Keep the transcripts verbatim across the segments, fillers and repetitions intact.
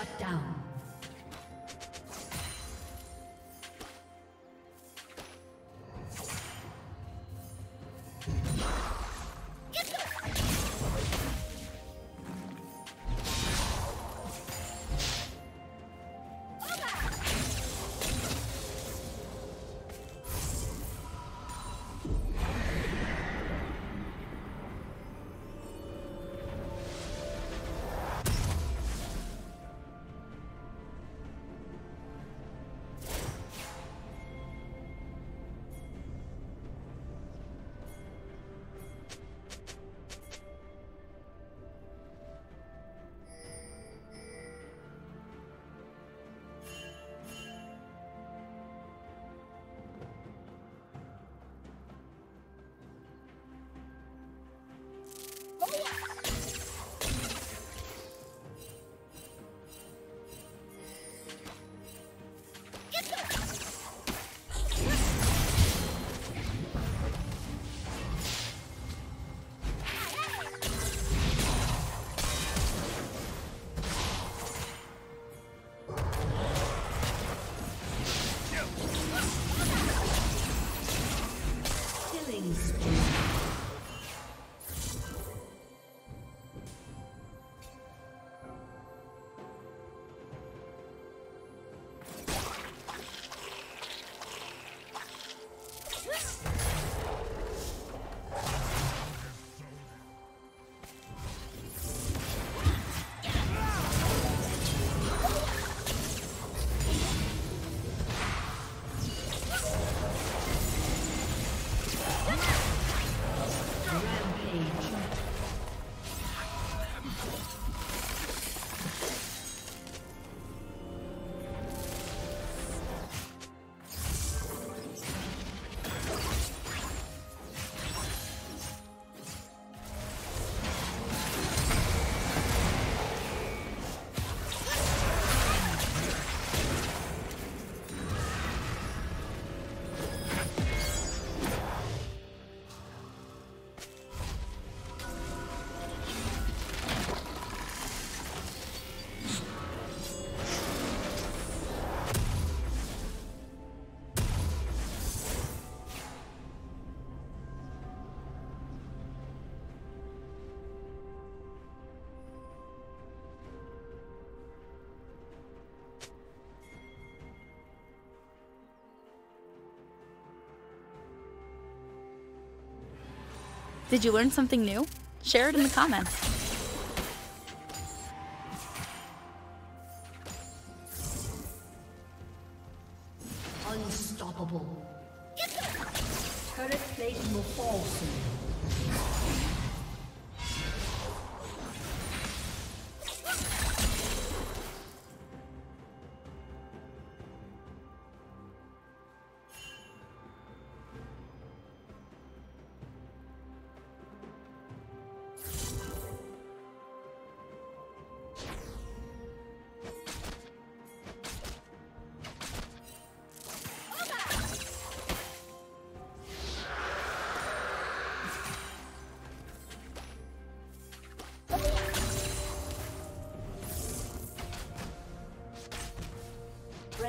Shut down. Did you learn something new? Share it in the comments. The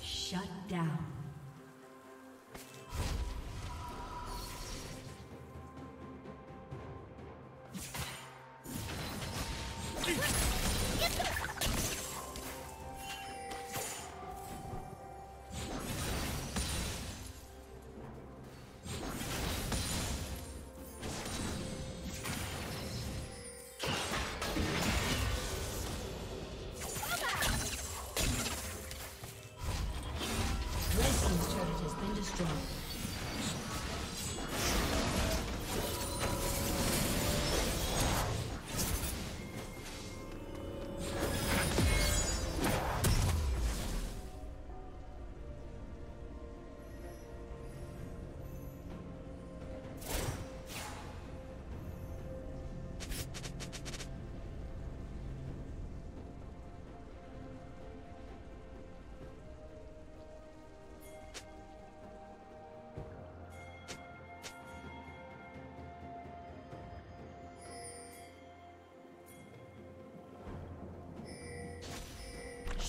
Shut down.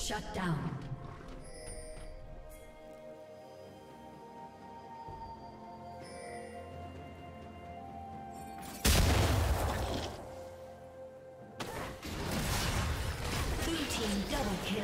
Shut down. Blue team double kill.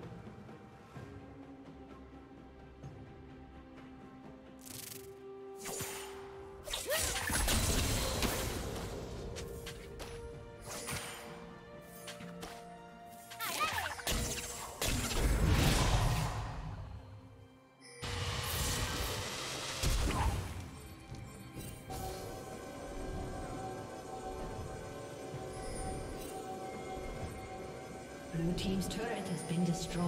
Blue team's turret has been destroyed.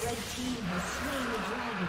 The team has slain the dragon.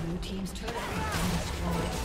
Blue team's turret has been destroyed.